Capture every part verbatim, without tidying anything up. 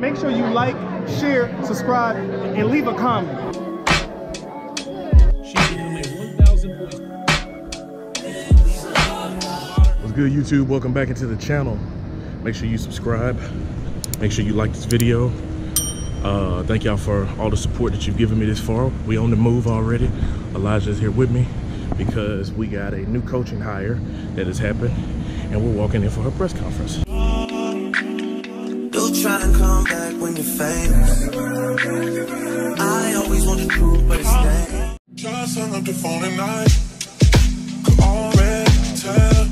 Make sure you like, share, subscribe, and leave a comment. What's good, YouTube? Welcome back into the channel. Make sure you subscribe. Make sure you like this video. Uh, thank y'all for all the support that you've given me this far. We on the move already. Elijah's here with me because we got a new coaching hire that has happened, and we're walking in for her press conference. Try to come back when you're famous. I always want the truth, but it's dead. Just hung up the phone at night. Could already tell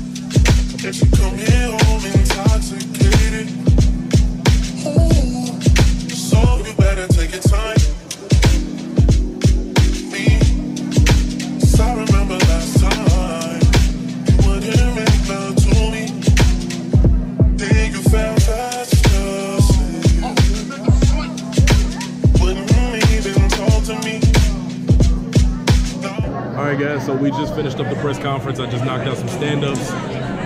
that you come here home intoxicated. Ooh. So you better take your time. Me, 'cause I remember last time you wouldn't make love to me. Then you fell fast. All right, guys, so we just finished up the press conference. I just knocked out some stand-ups,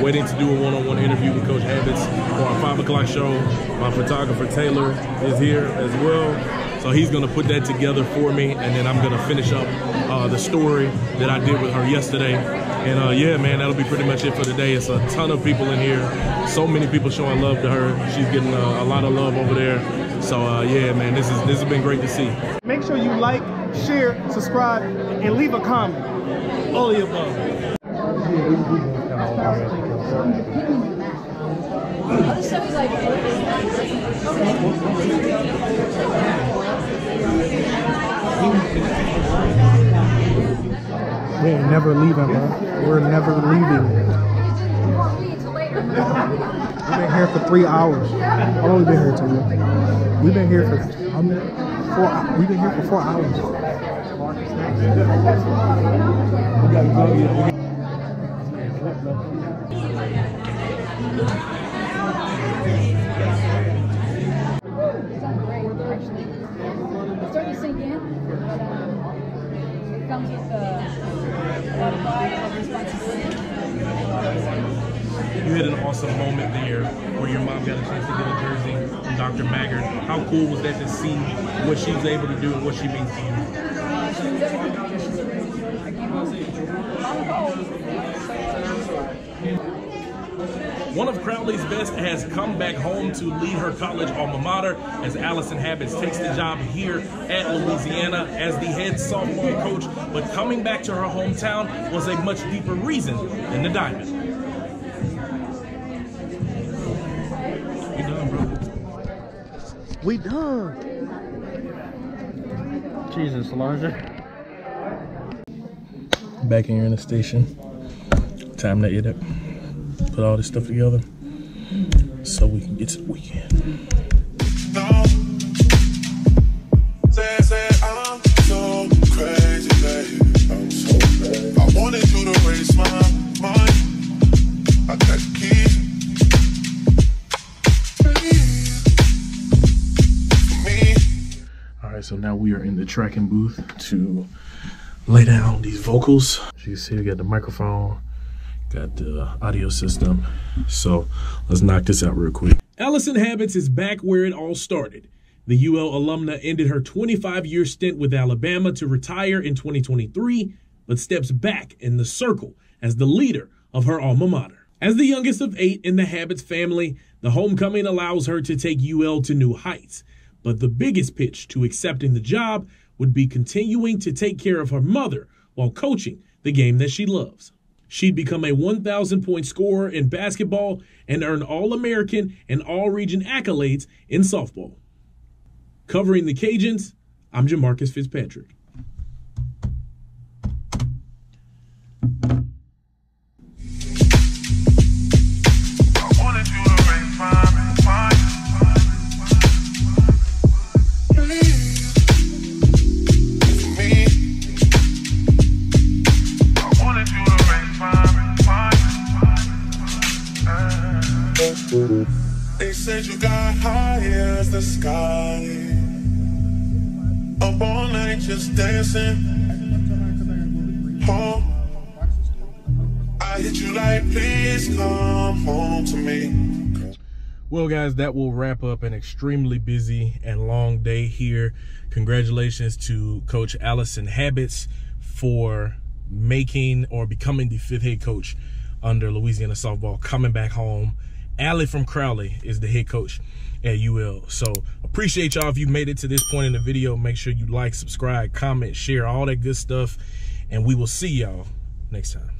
waiting to do a one-on-one interview with Coach Habetz for our five o'clock show. My photographer, Taylor, is here as well. So he's going to put that together for me, and then I'm going to finish up uh, the story that I did with her yesterday. And, uh, yeah, man, that'll be pretty much it for today. It's a ton of people in here. So many people showing love to her. She's getting uh, a lot of love over there. So, uh, yeah, man, this, is, this has been great to see. Make sure you like, share, subscribe, and leave a comment. All of the above. We ain't never leaving, man. We're never leaving. We've been here for three hours. How long have we been here, Tony? We've been here for four. We've been here for four hours. You had an awesome moment there where your mom got a chance to get a jersey from Doctor Maggard. How cool was that to see what she was able to do and what she means to you? She was everything. I came home. One of Crowley's best has come back home to lead her college alma mater as Alyson Habetz takes the job here at Louisiana as the head sophomore coach. But coming back to her hometown was a much deeper reason than the diamond. We done, bro. We done. Jesus, Elijah. Back in here in the station. Time to eat up. Put all this stuff together so we can get to the weekend. No. Say, say, I'm so crazy, baby. I'm so crazy. I wanted you to raise my mind. I got the keys. So now we are in the tracking booth to lay down these vocals. As you can see, we got the microphone, got the audio system. So let's knock this out real quick. Alyson Habetz is back where it all started. The U L alumna ended her twenty-five year stint with Alabama to retire in twenty twenty-three, but steps back in the circle as the leader of her alma mater. As the youngest of eight in the Habetz family, the homecoming allows her to take U L to new heights. But the biggest pitch to accepting the job would be continuing to take care of her mother while coaching the game that she loves. She'd become a one thousand point scorer in basketball and earn All-American and All-Region accolades in softball. Covering the Cajuns, I'm Jamarcus Fitzpatrick. Said you got high as the sky. Up all night just dancing. Home. I hit you like, please come home to me. Well, guys, that will wrap up an extremely busy and long day here. Congratulations to Coach Alyson Habetz for making or becoming the fifth head coach under Louisiana softball, coming back home. Allie from Crowley is the head coach at U L. So appreciate y'all. If you made it to this point in the video, make sure you like, subscribe, comment, share, all that good stuff. And we will see y'all next time.